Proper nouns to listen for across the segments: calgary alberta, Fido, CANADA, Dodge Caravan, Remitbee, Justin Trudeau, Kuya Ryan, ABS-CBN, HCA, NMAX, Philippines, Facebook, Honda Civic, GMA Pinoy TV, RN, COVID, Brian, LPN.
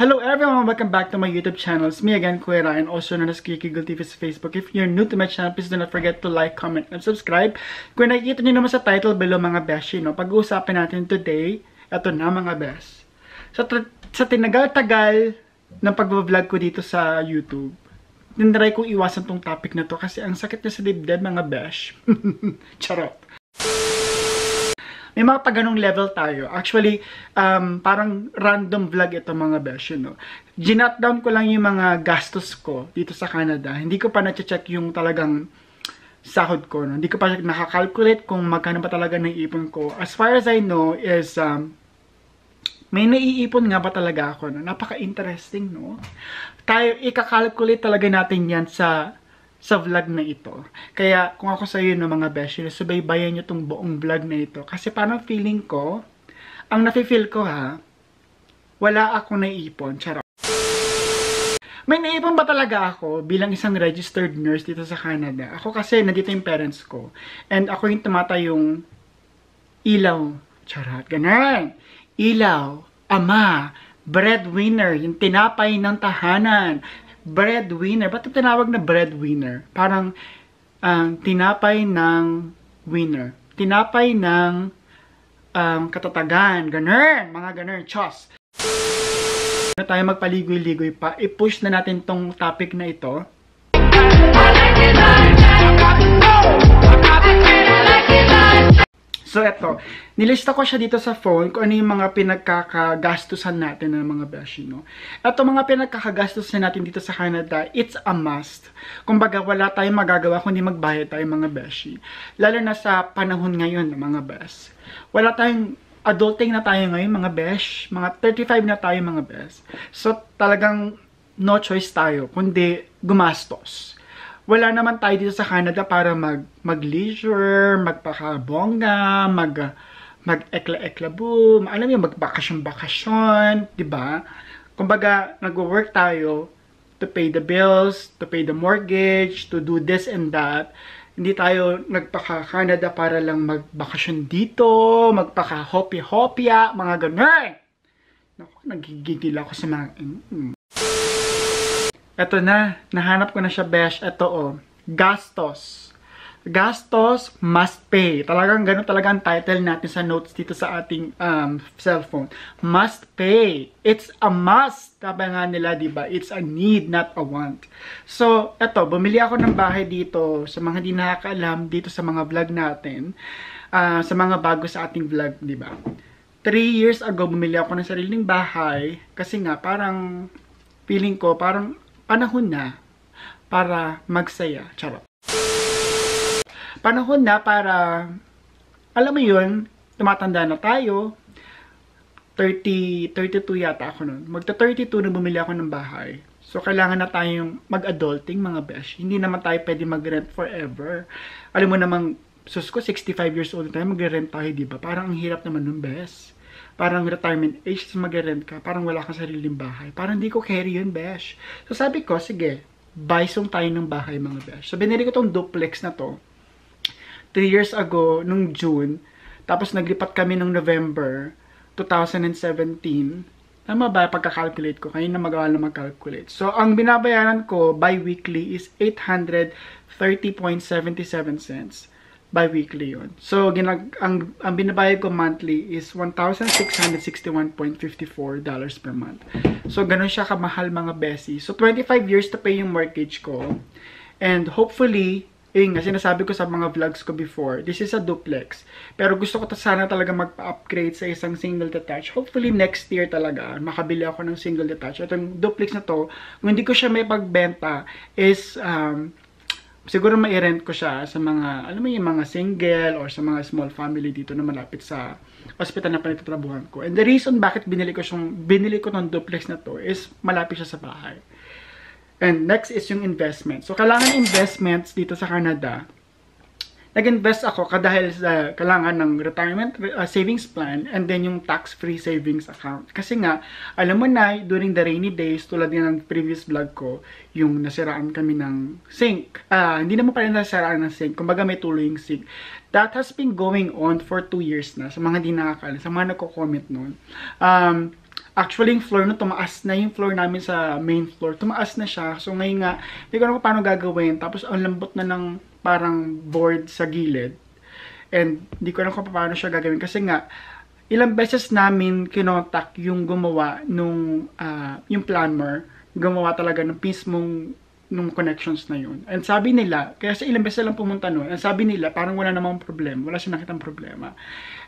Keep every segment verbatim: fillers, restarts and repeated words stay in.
Hello everyone, welcome back to my YouTube channel. It's me again, Kuya Ryan, also known as Kigil T V's Facebook. If you're new to my channel, please do not forget to like, comment, and subscribe. Kung nakikita nyo naman sa title below mga beshi, no? Pag-uusapin natin today, ito na mga besh. Sa, sa tinagal-tagal ng pag-vlog ko dito sa YouTube, tinry kong iwasan tong topic na to kasi ang sakit na sa dibdib mga besh. Charot. May mga pagganong level tayo. Actually, um, parang random vlog ito mga besh, you know. Ginatdown ko lang yung mga gastos ko dito sa Canada. Hindi ko pa na-check yung talagang sahod ko, no? Hindi ko pa nakakalculate kung magkano pa talaga naiipon ko. As far as I know is, um, may naiipon nga ba talaga ako, no? Napaka-interesting, no? Tayo, ikakalculate talaga natin yan sa... sa vlog na ito. Kaya kung ako sa iyo no mga beshi, subaybayan nyo tong buong vlog na ito. Kasi parang feeling ko, ang nafe-feel ko ha, wala ako naiipon. Charot. May naiipon ba talaga ako bilang isang registered nurse dito sa Canada? Ako kasi nandito yung parents ko. And ako yung tumatayong ilaw. Charot. Ganun. Ilaw. Ama. Breadwinner. Yung tinapay ng tahanan. Breadwinner. Ba't ito tinawag na breadwinner? Parang um, tinapay ng winner. Tinapay ng um, katatagan. Ganun. Mga ganun. Chos. Ano tayo magpaligoy-ligoy pa. I-push na natin tong topic na ito. So, eto. Nilista ko siya dito sa phone kung ano yung mga pinagkakagastusan natin ng mga beshi, no? Eto, mga pinagkakagastusan natin dito sa Canada, it's a must. Kumbaga, wala tayong magagawa kundi magbayad tayo mga beshi. Lalo na sa panahon ngayon ng mga besh. Wala tayong adulting na tayo ngayon mga besh. Mga thirty-five na tayo mga besh. So, talagang no choice tayo kundi gumastos. Wala naman tayo dito sa Canada para mag, mag-leisure, magpakabongga, mag, mag-ekla-eklabo, alam mo yung magbakasyon-bakasyon, diba? Kumbaga, nag-work tayo to pay the bills, to pay the mortgage, to do this and that. Hindi tayo nagpaka-Canada para lang magbakasyon dito, magpaka-hopya-hopya, mga ganun. Naku, nagigigil ako sa mga... Mm-mm. Eto na, nahanap ko na siya, besh. Eto, oh. Gastos. Gastos must pay. Talagang ganun talaga ang title natin sa notes dito sa ating um, cellphone. Must pay. It's a must. Taba nga nila, diba? It's a need, not a want. So, eto, bumili ako ng bahay dito sa mga hindi nakakaalam dito sa mga vlog natin. Uh, sa mga bago sa ating vlog, diba? Three years ago, bumili ako ng sariling bahay kasi nga, parang feeling ko, parang panahon na para magsaya. Charot. Panahon na para, alam mo yun, tumatanda na tayo. thirty, thirty-two yata ako nun. Magta-thirty-two na bumili ako ng bahay. So, kailangan na tayong mag-adulting, mga besh. Hindi naman tayo pwede mag-rent forever. Alam mo namang, sus ko, sixty-five years old na tayo, mag-rent tayo, diba? Parang ang hirap naman nun, besh. Parang retirement age, mag-rent ka, parang wala kang sariling bahay. Parang di ko carry yun, besh. So sabi ko, sige, buy song tayo ng bahay, mga besh. So binili ko tong duplex na to. Three years ago, nung June, tapos naglipat kami nung November twenty seventeen. Tama ba? Pagka-calculate ko, kayo na magawa na mag-calculate. So ang binabayaran ko bi-weekly is eight hundred thirty point seven seven cents. Bi-weekly yun. So, ginag ang, ang binabayad ko monthly is one thousand six hundred sixty-one point five four dollars per month. So, ganun siya kamahal mga besi. So, twenty-five years to pay yung mortgage ko. And hopefully, yun nga, sinasabi ko sa mga vlogs ko before, this is a duplex. Pero gusto ko ta sana talaga magpa-upgrade sa isang single detached. Hopefully, next year talaga, makabili ako ng single detached. Itong duplex na to, kung hindi ko siya may pagbenta, is, um, siguro mai-rent ko siya sa mga, alam mo yung mga single or sa mga small family dito na malapit sa ospital na pinagtatrabuhan ko. And the reason bakit binili ko siyang, binili ko ng duplex na to is malapit siya sa bahay. And next is yung investment. So, kailangan investments dito sa Canada. Nag-invest ako dahil sa kailangan ng retirement uh, savings plan and then yung tax-free savings account. Kasi nga, alam mo na, during the rainy days, tulad nga ng previous vlog ko, yung nasiraan kami ng sink. Uh, hindi naman pala nasiraan ng sink. Kumbaga may tuloy yung sink. That has been going on for two years na. Sa mga di nakakaalam, sa mga nagko-comment noon. Um, Actually, yung floor na tumaas na yung floor namin sa main floor. Tumaas na siya. So, ngayon nga, hindi ko alam kung paano gagawin. Tapos, ang lambot na ng parang board sa gilid. And, hindi ko alam kung paano siya gagawin. Kasi nga, ilang beses namin kinontak yung gumawa nung, uh, yung plumber. Gumawa talaga ng mismong nung connections na yun. And sabi nila, kaya sa ilang beses lang pumunta nun, and sabi nila, parang wala namang problema. Wala siya nakitang problema.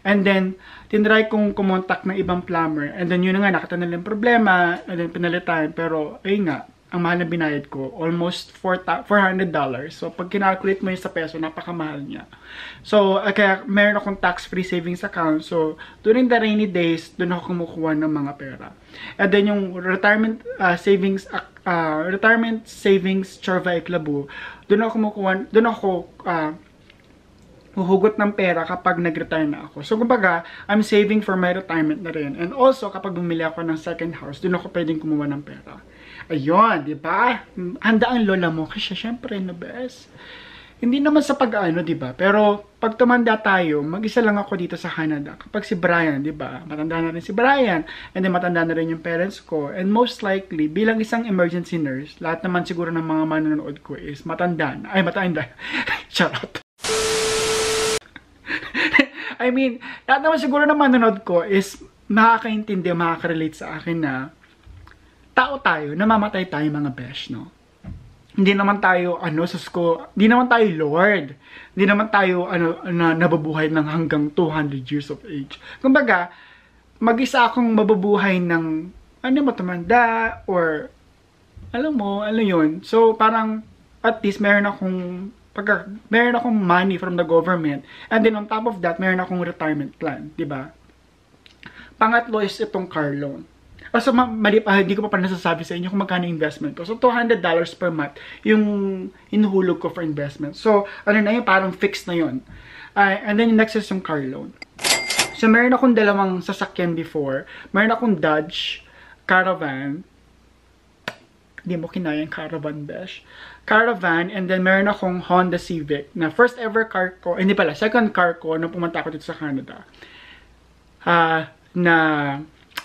And then, tinry kong kumontak ng ibang plumber. And then, yun na nga, nakita nila yung problema. And then, pinalitan. Pero, ayun nga, ang mahal na binayad ko, almost four hundred dollars. So, pag kinalculate mo yun sa peso, napakamahal niya. So, kaya meron akong tax-free savings account. So, during the rainy days, dun ako kumukuha ng mga pera. And then, yung retirement uh, savings account, Uh, retirement savings charva iklabu, doon ako kumukuha, doon ako uh, huhugot ng pera kapag nag-retire na ako. So, kumbaga, I'm saving for my retirement na rin. And also, kapag bumili ako ng second house, doon ako pwedeng kumuha ng pera. Ayun, di ba? Handa ang lola mo kasi syempre, no best. Hindi naman sa pag-ano, di ba? Pero, pag tumanda tayo, mag-isa lang ako dito sa Canada. Kapag si Brian, di ba? Matanda na rin si Brian. And then, matanda na rin yung parents ko. And most likely, bilang isang emergency nurse, lahat naman siguro ng mga manonood ko is matanda na. Ay, matanda. Charot. I mean, lahat naman siguro ng manonood ko is makakaintindi, makakarelate sa akin na tao tayo, namamatay tayo mga besh, no? Hindi naman tayo, ano, sa school, hindi naman tayo Lord. Hindi naman tayo, ano, na, nababuhay ng hanggang two hundred years of age. Kumbaga, mag-isa akong mababuhay ng, ano, matumanda, or, alam mo, ano yun. So, parang, at least, meron akong, pagka, meron akong money from the government. And then, on top of that, meron akong retirement plan, diba? Pangatlo is itong car loan. So, mali pa, hindi ko pa pa nasasabi sa inyo kung magkano investment ko. So, two hundred dollars per month yung inuhulog ko for investment. So, ano na yun, parang fixed na yun. Uh, and then, next is yung car loan. So, meron akong dalawang sasakyan before. Meron akong Dodge Caravan. Hindi mo kinaya yung Caravan, besh. Caravan, and then meron akong Honda Civic na first ever car ko, hindi pala, second car ko nung pumunta ko dito sa Canada. Uh, na...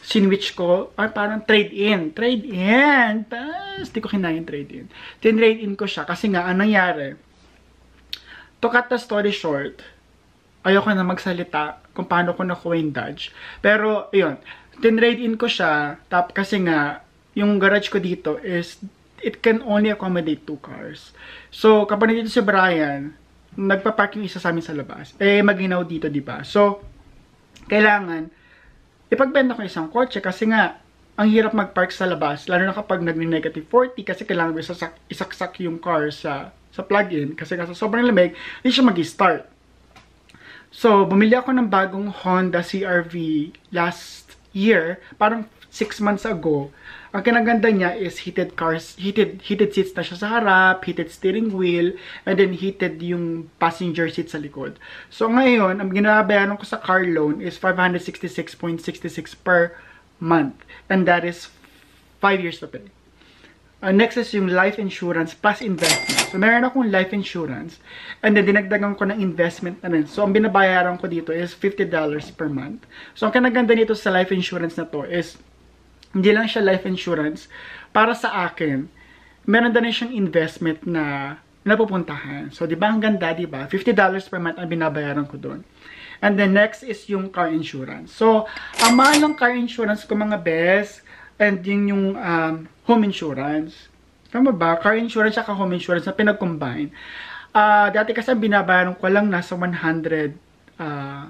sinwitch ko, ay parang trade-in. Trade-in! Tapos, di ko kinain trade-in. Tin-trade-in ko siya. Kasi nga, anong nangyari? To cut the story short, ayoko na magsalita kung paano ko nakuha yung Dodge. Pero, yun, tin-trade-in ko siya. Tap, kasi nga, yung garage ko dito is, it can only accommodate two cars. So, kapag nandito si Brian, nagpa-park yung isa sa amin sa labas. Eh, maginaw dito, diba? So, kailangan, ipagbenta ko isang kotse kasi nga, ang hirap magpark sa labas, lalo na kapag nag-negative forty kasi kailangan mo isasak, isaksak yung car sa, sa plug-in kasi kasi sobrang lamig, hindi siya mag-start. So, bumili ako ng bagong Honda C R V last year, parang six months ago. Ang kinaganda niya is heated cars, heated heated seats na siya sa harap, heated steering wheel, and then heated yung passenger seat sa likod. So ngayon, ang ginabayaran ko sa car loan is five hundred sixty-six sixty-six per month. And that is five years to pay. Uh, next is yung life insurance plus investment. So meron akong life insurance and then dinagdagan ko ng investment na rin. So ang binabayaran ko dito is fifty dollars per month. So ang kinaganda nito sa life insurance na to is hindi lang siya life insurance. Para sa akin, meron na rin siyang investment na napupuntahan. So, di ba? Ang ganda, di ba? fifty dollars per month ang binabayaran ko doon. And then, next is yung car insurance. So, ang mahal ng car insurance ko, mga best, and din yung um, home insurance. Tama ba? Car insurance at home insurance na pinag-combine. Uh, dati kasi ang binabayaran ko lang nasa one hundred, uh,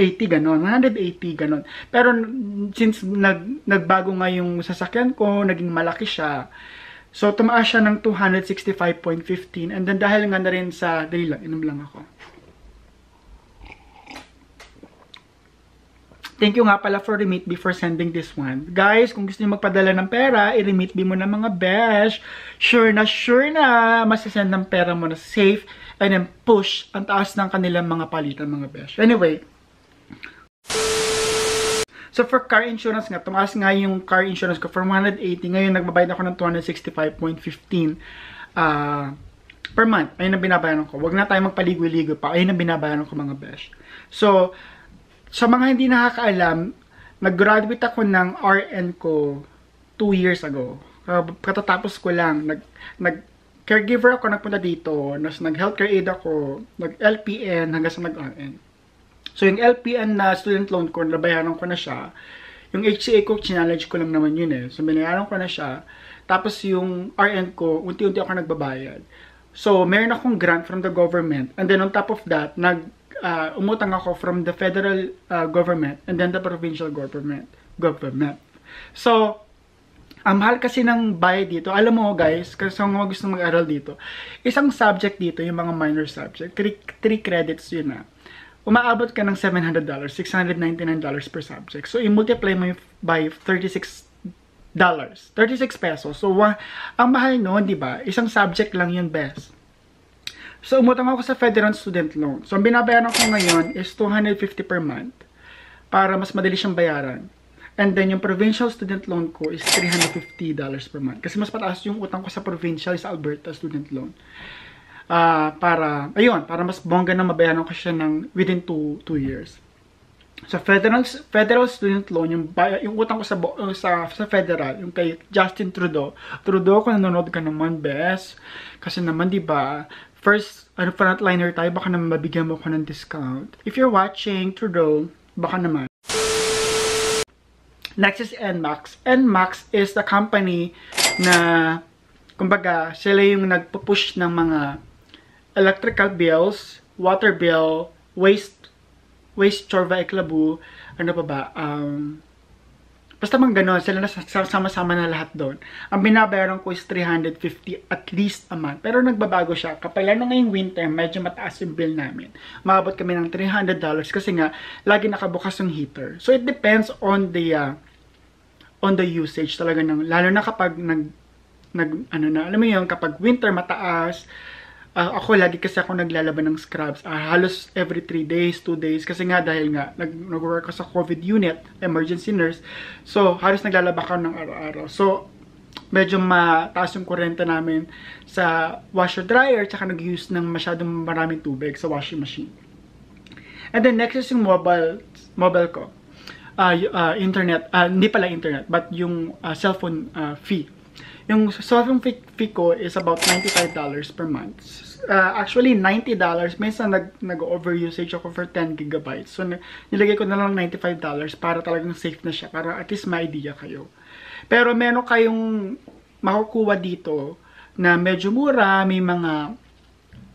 eighty ganon, one hundred eighty ganon. Pero since nag, nagbago nga yung sasakyan ko, naging malaki siya. So tumaas siya ng two sixty-five fifteen and then dahil nga na rin sa dali lang, inom lang ako. Thank you nga pala for Remitbee for sending this one. Guys, kung gusto niyo magpadala ng pera, i-Remitbee mo na mga besh. Sure na, sure na, masasend ng pera mo na safe and then push ang taas ng kanilang mga palitan mga besh. Anyway, so for car insurance nga, tumaas nga yung car insurance ko from one hundred eighty, ngayon nagbabayad ako ng two sixty-five fifteen uh, per month. Ayun ang binabayaran ko. Huwag na tayo magpaligoy-ligoy pa. Ayun ang binabayaran ko mga besh. So, sa mga hindi nakakaalam, nag-graduate ako ng R N ko two years ago. Uh, katatapos ko lang, nag, nag caregiver ako, nagpunta dito, nas nag-healthcare aid ako, nag-L P N hanggang sa nag-R N. So yung L P N na student loan ko, nabayaran ko na siya. Yung H C A ko, challenge ko lang naman yun eh. So binayaran ko na siya. Tapos yung R N ko, unti-unti ako nagbabayad. So meron akong grant from the government. And then on top of that, nag uh, umutang ako from the federal uh, government and then the provincial government. government. So ang um, mahal kasi ng bayad dito. Alam mo guys, kasi kung mga gusto mag-aral dito, isang subject dito, yung mga minor subject, three credits yun na. Umaabot ka ng seven hundred dollars, six hundred ninety-nine dollars per subject. So, i-multiply mo by thirty-six dollars. thirty-six pesos. So, uh, ang mahal noon, di ba? Isang subject lang yun best. So, umutang ako sa federal student loan. So, ang binabayaran ko ngayon is two hundred fifty dollars per month para mas madali siyang bayaran. And then, yung provincial student loan ko is three hundred fifty dollars per month. Kasi mas pataas yung utang ko sa provincial, sa Alberta student loan. Uh, para, ayun, para mas bongga na mabayaran ko siya ng within two years. So, federal, federal student loan, yung, yung utang ko sa, sa, sa federal, yung kay Justin Trudeau. Trudeau, kung nanonood ka naman, best. Kasi naman, di ba, first, ano, frontliner tayo, baka naman mabigyan mo ko ng discount. If you're watching, Trudeau, baka naman. Next is N MAX. N MAX is the company na, kumbaga, sila yung nagpupush ng mga electrical bills, water bill, waste, waste chorva eklabu, ano pa ba, um, basta mga ganon, sila nasama-sama na lahat doon. Ang binabayaran ko is three hundred fifty at least a month. Pero nagbabago siya. Kapag lalo ngayong winter, medyo mataas yung bill namin. Maabot kami ng three hundred dollars kasi nga, lagi nakabukas yung heater. So, it depends on the, uh, on the usage talaga. Ng, lalo na kapag nag, nag, ano na, alam mo yun, kapag winter mataas, uh, ako lagi kasi ako naglalaban ng scrubs. Uh, halos every three days, two days. Kasi nga, dahil nga, nag-work ako sa COVID unit, emergency nurse. So, halos naglalaba ako ng araw-araw. So, medyo mataas yung kurente namin sa washer-dryer, tsaka nag-use ng masyadong maraming tubig sa washing machine. And then, next is yung mobile, mobile ko. Uh, uh, internet, uh, hindi pala internet, but yung uh, cellphone uh, fee. Yung cellphone fee, fee ko is about ninety-five dollars per month. Uh, actually, ninety dollars. Minsan nag, nag-overusage ako for ten gigabytes. So, nilagay ko na lang ninety-five dollars para talagang safe na siya. Para at least may idea kayo. Pero meron kayong makukuha dito na medyo mura. May mga,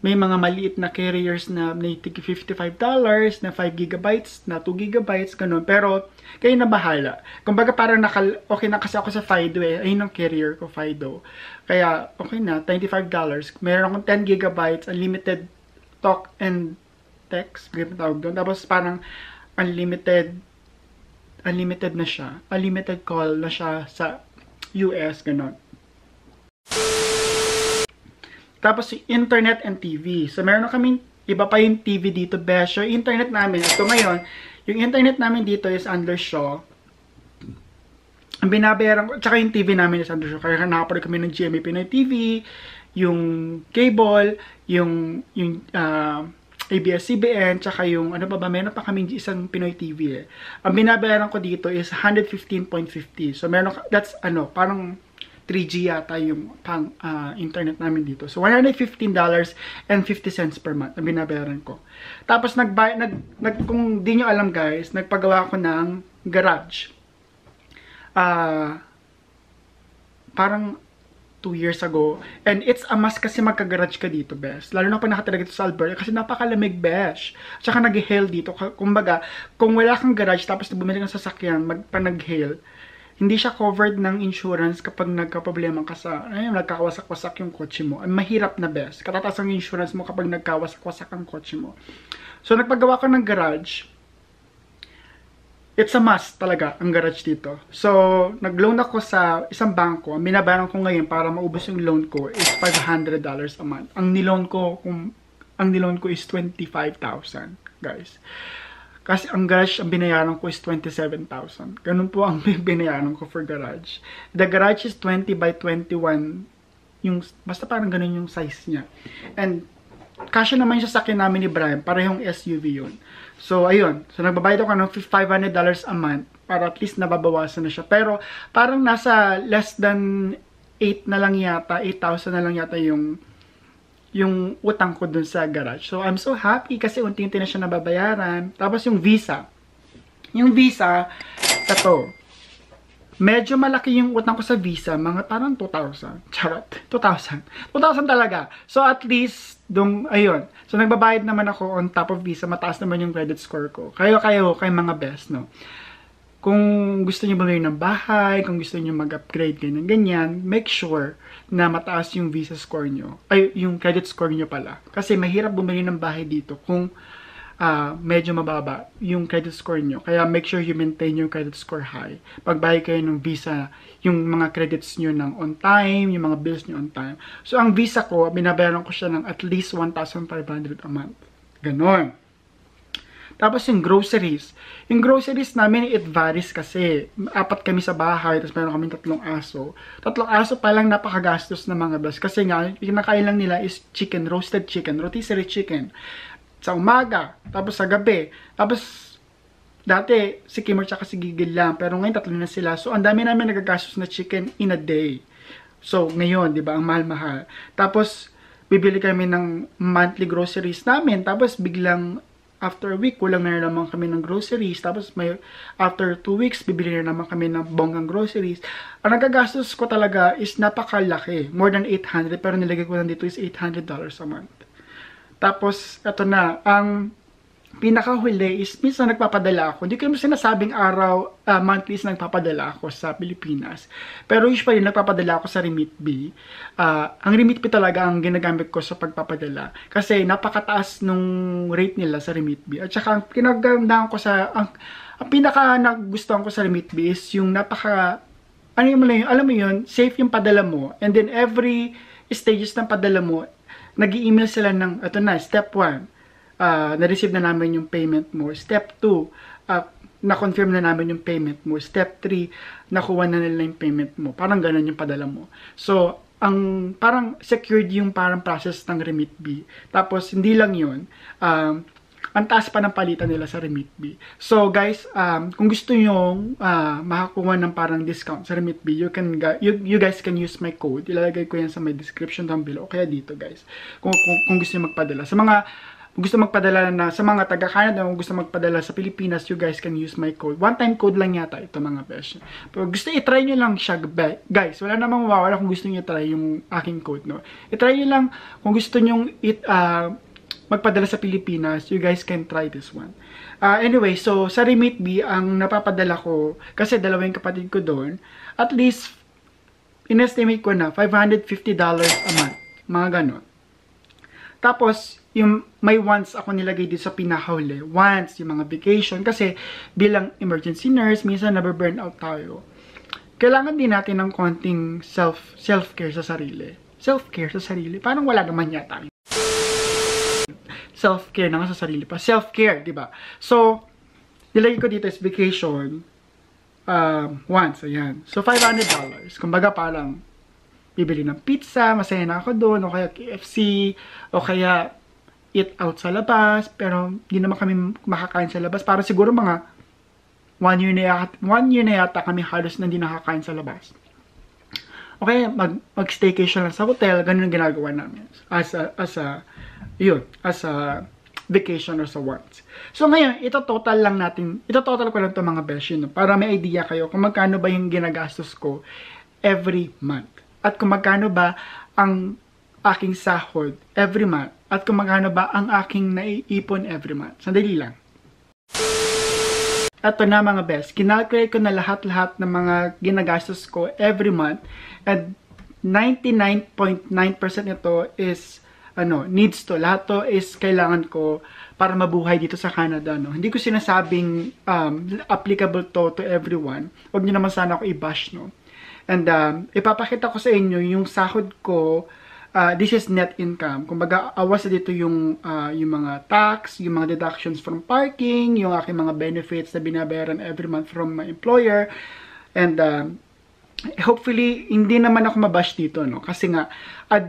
may mga maliit na carriers na may fifty-five dollars, na five gigabytes, na two gigabytes, ganun. Pero, kayo na bahala. Kumbaga parang nakal okay na kasi ako sa Fido eh. Ayun ang carrier ko, Fido. Kaya okay na, twenty-five dollars. Meron akong ten gigabytes, unlimited talk and text. Tawag doon. Tapos parang unlimited unlimited na siya. Unlimited call na siya sa U S, ganun. Tapos yung internet and T V. So meron kaming iba pa yung T V dito, besh. Yung internet namin, ito ngayon, yung internet namin dito is under Shaw. Ang binabayaran ko, tsaka yung T V namin is under Shaw. Kaya nakaparoon kami ng G M A Pinoy T V, yung cable, yung, yung uh, A B S C B N, tsaka yung, ano pa ba, meron pa kaming isang Pinoy T V eh. Ang binabayaran ko dito is one fifteen fifty. So meron, that's ano, parang three G yata yung pang, uh, internet namin dito. So, one hundred fifteen dollars and fifty cents per month ang binabayaran ko. Tapos, nagbay, nag, nag, kung di nyo alam guys, nagpagawa ko ng garage. Uh, parang two years ago. And it's a must kasi magka-garage ka dito, best. Lalo na pa nakatira dito sa Alberta kasi napakalamig, best. Tsaka nag-hail dito. Kumbaga, kung wala kang garage tapos bumili ng sasakyan, magpanag-hail, hindi siya covered ng insurance kapag nagka-problema ka sa, ayun, nagkawasak-wasak yung kotse mo. Ay, mahirap na, best. Katataas ang insurance mo kapag nagkawasak-wasak ang kotse mo. So, nagpagawa ko ng garage. It's a must talaga, ang garage dito. So, nag-loan ako sa isang bangko. Ang binabayaran ko ngayon para maubos yung loan ko is five hundred dollars a month. Ang niloan ko, kung, ang niloan ko is twenty-five thousand, guys. Kasi ang garage, ang binayaran ko is twenty-seven thousand. Ganun po ang binayaran ko for garage. The garage is twenty by twenty-one. Yung, basta parang ganun yung size niya. And, kasya naman yung sasakyan namin ni Brian. Parehong S U V yun. So, ayun. So, nagbabayad ako ng five hundred dollars a month para at least nababawasan na siya. Pero parang nasa less than eight na lang yata, eight thousand na lang yata yung yung utang ko dun sa garage. So I'm so happy kasi unti-unti na siya nababayaran. Tapos yung visa. Yung visa, ito. Medyo malaki yung utang ko sa visa, mga parang two thousand. Charot, two thousand. two thousand talaga. So at least, dong, ayun. So nagbabayad naman ako on top of visa. Mataas naman yung credit score ko. Kayo, kayo, kayo mga best, no? Kung gusto nyo bumili ng bahay, kung gusto nyo mag-upgrade, ganyan, ganyan, make sure na mataas yung visa score nyo. Ay, yung credit score nyo pala. Kasi mahirap bumili ng bahay dito kung Uh, medyo mababa yung credit score nyo. Kaya make sure you maintain your credit score high. Pagbayad kayo ng visa, yung mga credits nyo ng on time, yung mga bills nyo on time. So, ang visa ko, binabayaran ko siya ng at least one thousand five hundred a month. Ganon. Tapos yung groceries. Yung groceries namin, it varies kasi. Apat kami sa bahay, tapos meron kami tatlong aso. Tatlong aso pa lang napakagastos na mga best. Kasi nga, yung nakain lang nila is chicken, roasted chicken, rotisserie chicken. Sa umaga, tapos sa gabi. Tapos, dati, si Kimor tsaka si Gigil lang. Pero ngayon, tatlo na sila. So, ang dami namin nagagastos na chicken in a day. So, ngayon, di ba? Ang mahal-mahal. Tapos, bibili kami ng monthly groceries namin. Tapos, biglang, after a week, kulang na naman kami ng groceries. Tapos, may, after two weeks, bibili na naman kami ng bonggang groceries. Ang nagagastos ko talaga is napakalaki. More than eight hundred. Pero nilagay ko nandito is eight hundred dollars a month. Tapos, ito na, ang pinakahuli is, minsan nagpapadala ako. Hindi ko naman sinasabing araw, uh, monthly is nagpapadala ako sa Pilipinas. Pero usually, nagpapadala ako sa Remitbee. Uh, ang Remitbee talaga ang ginagamit ko sa pagpapadala. Kasi napakataas nung rate nila sa Remitbee. At saka, ang pinagandaan ko sa, ang, ang pinaka nagustuhan ko sa Remitbee is yung napaka, ano yung malayo, alam mo yun, safe yung padala mo. And then, every stages ng padala mo, nag-i-email sila ng, ito na, step one, uh, na-receive na namin yung payment mo. Step two, uh, na-confirm na namin yung payment mo. Step three, nakuha na nila yung payment mo. Parang ganun yung padala mo. So, ang parang secured yung parang process ng Remitbee. Tapos, hindi lang yun, um, ang taas pa ng palitan nila sa Remitbee. So, guys, um, kung gusto nyong uh, makakuha ng parang discount sa Remitbee, you, can, you, you guys can use my code. Ilalagay ko yan sa my description down below. O kaya dito, guys. Kung, kung, kung gusto nyo magpadala. Sa mga gusto magpadala na, sa mga taga-Canada, kung gusto magpadala sa Pilipinas, you guys can use my code. One-time code lang yata ito, mga besh. Pero gusto, itry nyo lang siya, guys. Wala namang mawawala kung gusto nyo itry yung aking code, no? Itry nyo lang kung gusto nyong it, uh, magpadala sa Pilipinas, you guys can try this one. Uh, anyway, so sa Remitbee, ang napapadala ko, kasi dalawa yung kapatid ko doon, at least, inestimate ko na, five hundred fifty dollars a month. Mga ganon. Tapos, yung may wants ako nilagay dito sa pinakahuli. Wants, yung mga vacation, kasi bilang emergency nurse, minsan nababurn out tayo. Kailangan din natin ng konting self, self-care sa sarili. Self-care sa sarili, parang wala naman yata. Self-care na nga sa sarili pa. Self-care, diba? So, nilagay ko dito is vacation um, once, ayan. So, five hundred dollars. Kumbaga parang bibili ng pizza, masaya na ako doon, o kaya K F C, o kaya eat out sa labas, pero hindi naman kami makakain sa labas. Para siguro mga one year na yata, one year na yata kami halos na hindi nakakain sa labas. Okay, mag, mag-staycation lang sa hotel, ganun ang ginagawa namin. As a, as a, yun, as a vacation or sa wants. So, ngayon, ito total lang natin, ito total ko lang ito mga besh, you know, para may idea kayo kung magkano ba yung ginagastos ko every month. At kung magkano ba ang aking sahod every month. At kung magkano ba ang aking naiipon every month. Sandali lang. Ito na mga best, kinalculate ko na lahat-lahat ng mga ginagastos ko every month at ninety-nine point nine percent nito is ano, needs to. Lahat to is kailangan ko para mabuhay dito sa Canada, no. Hindi ko sinasabing um, applicable to to everyone. Huwag niyo naman sana ako i-bash, no. And um, ipapakita ko sa inyo yung sahod ko. Uh, this is net income. Kumbaga, awas na dito yung, uh, yung mga tax, yung mga deductions from parking, yung aking mga benefits na binabayaran every month from my employer. And uh, hopefully, hindi naman ako mabash dito, no? Kasi nga, I'd,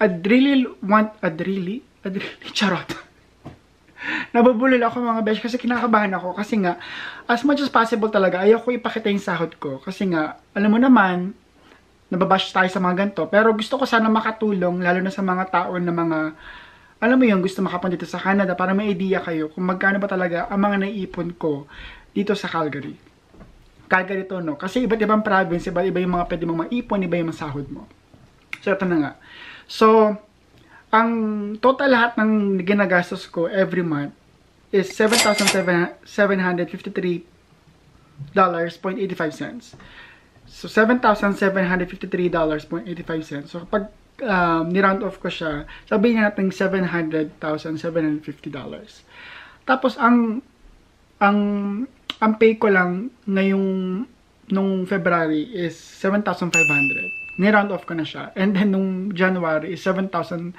I'd really want, I'd really, I'd really, charot. Nabubulol ako mga besh kasi kinakabahan ako kasi nga as much as possible talaga ayoko ipakita yung sahod ko kasi nga alam mo naman nababash tayo sa mga ganito pero gusto ko sana makatulong lalo na sa mga tao na mga alam mo yung gusto makapunta dito sa Canada para may idea kayo kung magkano ba talaga ang mga naiipon ko dito sa Calgary. Calgary to no kasi iba't ibang province iba't iba yung mga pwede mong maipon iba yung sahod mo. So ito na nga. So ang total lahat ng ginagastos ko every month is seven thousand seven hundred fifty-three dollars and eighty-five cents. So seven thousand seven hundred fifty-three dollars and eighty-five cents. So kapag um, ni-round off ko siya, sabihin na natin seven hundred thousand seven hundred fifty dollars. Tapos ang ang ang pay ko lang ngayong nung February is seven thousand five hundred. Ni-round off ko na siya. And then nung January is seven thousand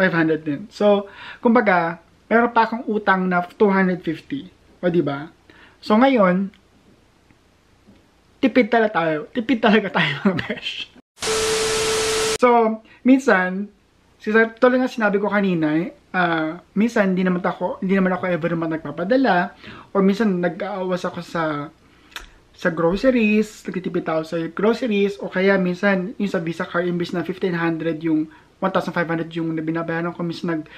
five hundred din. So, kumbaga, meron pa akong utang na two hundred fifty. O, diba? So, ngayon, tipid talaga tayo. Tipid talaga tayo, mga besh. So, minsan, tuloy nga sinabi ko kanina, eh, uh, minsan, hindi naman ako, hindi naman ako ever naman nagpapadala. O, minsan, nag-aawas ako sa sa groceries, nagtitipid ako sa groceries, o kaya minsan, yung sa Visa card, imbis na fifteen hundred yung one thousand five hundred yung binabayaran ko, miss nag,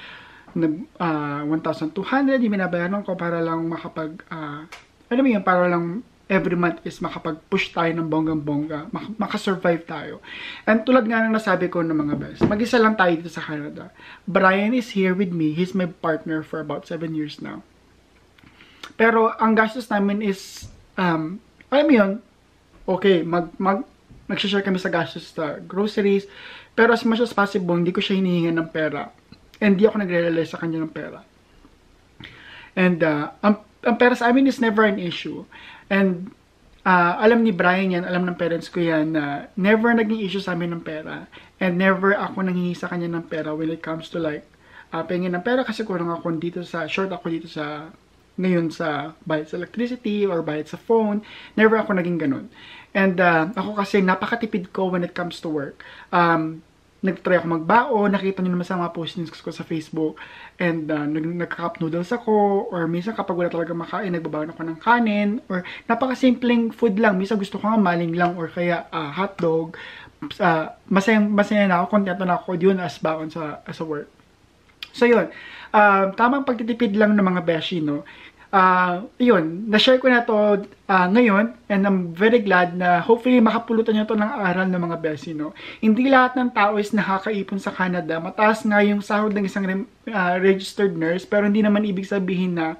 nag uh, one thousand two hundred yung binabayaran ko para lang makapag, uh, ano mo yun, para lang every month is makapag-push tayo ng bonggang-bongga, mak makasurvive tayo. And tulad nga ng nasabi ko ng mga best, mag-isa lang tayo dito sa Canada. Brian is here with me, he's my partner for about seven years now. Pero ang gastos namin is, um, alam mo yun, okay, mag, mag, nagsishare kami sa gastos sa groceries, pero as much as possible, hindi ko siya hinihingan ng pera. And di ako nagre-rely sa kanya ng pera. And, uh, ang, ang pera sa amin is never an issue. And, uh, alam ni Brian yan, alam ng parents ko yan, na uh, never naging issue sa amin ng pera. And never ako nanghihingi sa kanya ng pera when it comes to like, uh, pengin ng pera kasi kurang ako dito sa, short ako dito sa, ngayon sa bayad sa electricity or bayad sa phone. Never ako naging ganun. And uh, ako kasi napakatipid ko when it comes to work. Um, nagtry ako magbao. Nakita nyo naman sa mga postings ko sa Facebook. And uh, nagka-cup noodles ako. Or minsan kapag wala talaga makain, nagbabaon ako ng kanin. Or napakasimpleng food lang. Minsan gusto ko nga maling lang or kaya uh, hotdog. Uh, masaya, masaya na ako. Kontento na ako yun as baon sa, as a work. So, yun. Uh, tamang pagtitipid lang ng mga beshi, no? Uh, yun. Na-share ko na to uh, ngayon. And I'm very glad na hopefully makapulutan nyo to ng aral ng mga beshi, no? Hindi lahat ng tao is nakakaipon sa Canada. Mataas nga yung sahod ng isang re uh, registered nurse. Pero hindi naman ibig sabihin na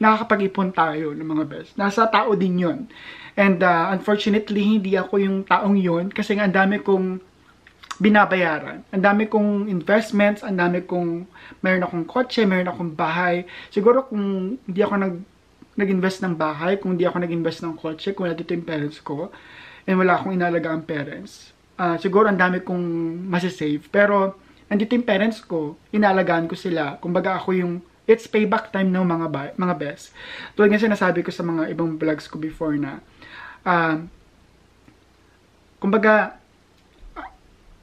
nakakapag-ipon tayo ng mga besh. Nasa tao din yun. And uh, unfortunately, hindi ako yung taong yun. Kasi nga, ang dami kong binabayaran. Ang dami kong investments, ang dami kong, mayroon akong kotse, mayroon akong bahay. Siguro kung hindi ako nag, nag-invest ng bahay, kung hindi ako nag-invest ng kotse, kung nandito yung parents ko, and wala akong inalaga ang parents, uh, siguro ang dami kong masisave. Pero, nandito yung parents ko, inalagaan ko sila. Kumbaga ako yung, it's payback time ng mga, ba mga best. Tulad nga sinasabi ko sa mga ibang vlogs ko before na, uh, kumbaga,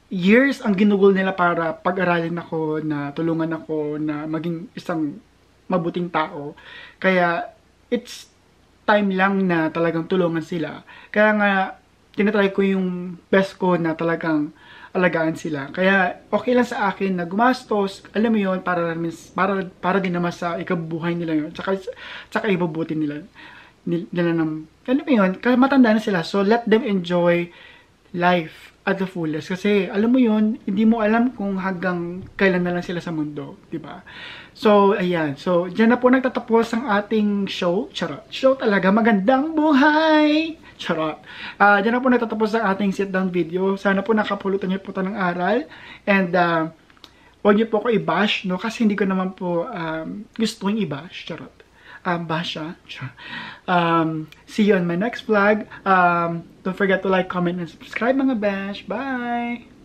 years ang ginugol nila para pag-aralin ako, na tulungan ako na maging isang mabuting tao. Kaya, it's time lang na talagang tulungan sila. Kaya nga, tinatry ko yung best ko na talagang alagaan sila. Kaya, okay lang sa akin na gumastos, alam mo yun, para, para, para din naman sa ikabubuhay nila yun. Tsaka, tsaka ibabuti nila, nila ng, alam mo yun, matanda na sila. So, let them enjoy life at the fullest. Kasi, alam mo yun, hindi mo alam kung hanggang kailan na lang sila sa mundo. Diba? So, ayan. So, dyan na po nagtatapos ang ating show. Charot. Show talaga. Magandang buhay! Charot. Uh, dyan na po nagtatapos ang ating sit-down video. Sana po nakapulutan niyo po ito ng aral. And, uh, huwag niyo po ako i-bash, no? Kasi hindi ko naman po um, gusto yung i-bash. Charot. Um, basha. Charot. Um, see you on my next vlog. Um, Don't forget to like, comment, and subscribe mga bash. Bye!